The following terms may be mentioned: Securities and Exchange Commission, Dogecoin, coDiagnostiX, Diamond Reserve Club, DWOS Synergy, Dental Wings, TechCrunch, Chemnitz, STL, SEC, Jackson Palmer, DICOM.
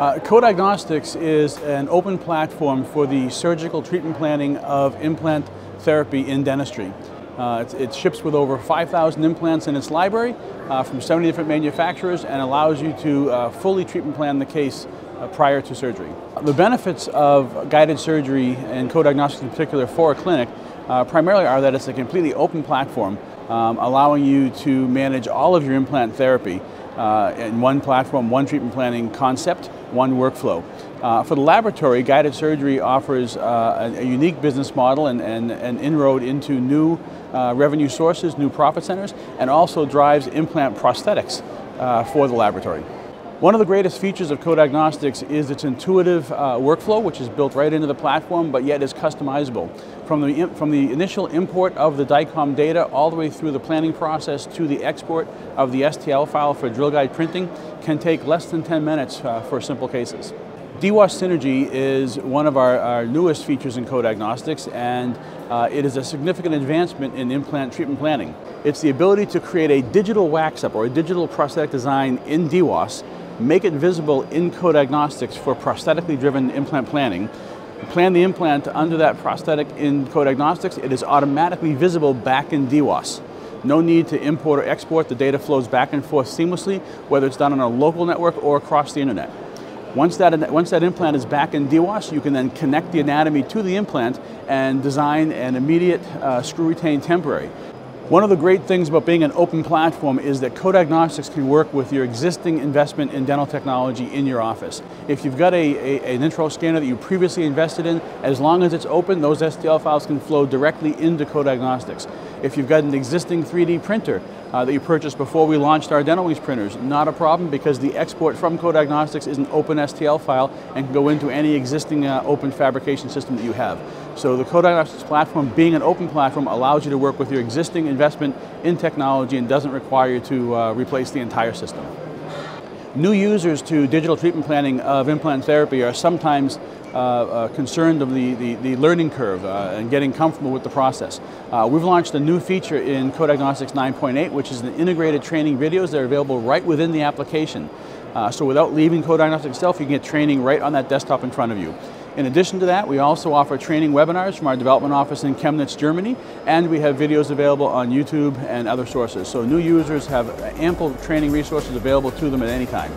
coDiagnostiX is an open platform for the surgical treatment planning of implant therapy in dentistry. It ships with over 5,000 implants in its library from 70 different manufacturers and allows you to fully treatment plan the case prior to surgery. The benefits of guided surgery and coDiagnostiX in particular for a clinic primarily are that it's a completely open platform allowing you to manage all of your implant therapy in one platform, one treatment planning concept, one workflow. For the laboratory, guided surgery offers a unique business model and an inroad into new revenue sources, new profit centers, and also drives implant prosthetics for the laboratory. One of the greatest features of coDiagnostiX is its intuitive workflow, which is built right into the platform, but yet is customizable. From the initial import of the DICOM data all the way through the planning process to the export of the STL file for drill guide printing can take less than 10 minutes for simple cases. DWOS Synergy is one of our newest features in coDiagnostiX, and it is a significant advancement in implant treatment planning. It's the ability to create a digital wax-up or a digital prosthetic design in DWOS, make it visible in coDiagnostiX for prosthetically driven implant planning. Plan the implant under that prosthetic in coDiagnostiX, it is automatically visible back in DWOS. No need to import or export, the data flows back and forth seamlessly, whether it's done on a local network or across the internet. Once that implant is back in DWOS, you can then connect the anatomy to the implant and design an immediate screw retained temporary. One of the great things about being an open platform is that coDiagnostiX can work with your existing investment in dental technology in your office. If you've got an intro scanner that you previously invested in, as long as it's open, those STL files can flow directly into coDiagnostiX. If you've got an existing 3D printer that you purchased before we launched our Dental Wings printers, not a problem because the export from coDiagnostiX is an open STL file and can go into any existing open fabrication system that you have. So the coDiagnostiX platform, being an open platform, allows you to work with your existing investment in technology and doesn't require you to replace the entire system. New users to digital treatment planning of implant therapy are sometimes concerned of the learning curve and getting comfortable with the process. We've launched a new feature in coDiagnostiX 9.8, which is the integrated training videos that are available right within the application. So without leaving coDiagnostiX itself, you can get training right on that desktop in front of you. In addition to that, we also offer training webinars from our development office in Chemnitz, Germany, and we have videos available on YouTube and other sources. So new users have ample training resources available to them at any time.